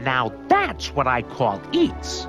Now that's what I call eats.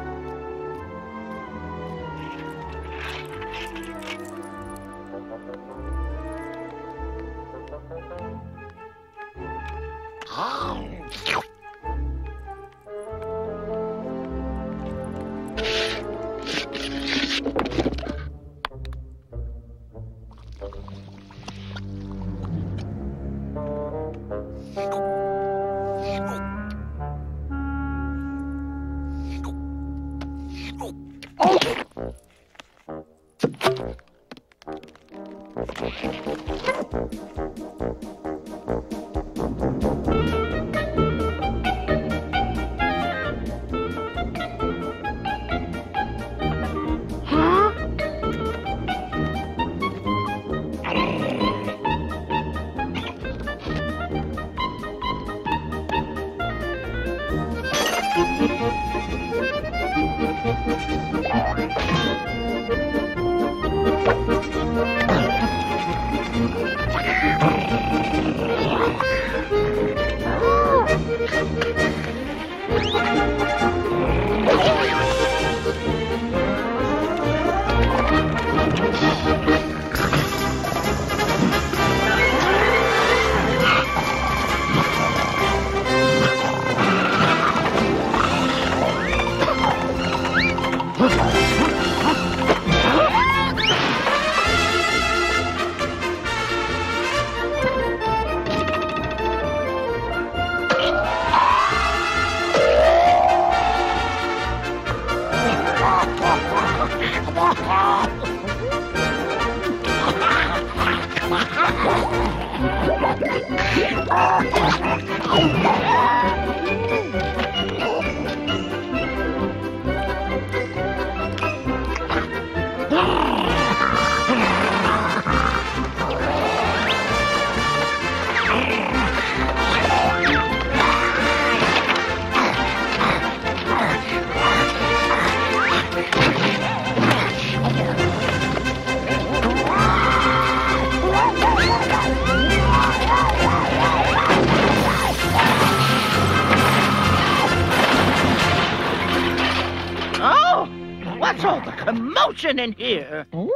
Commotion in here! Hmm?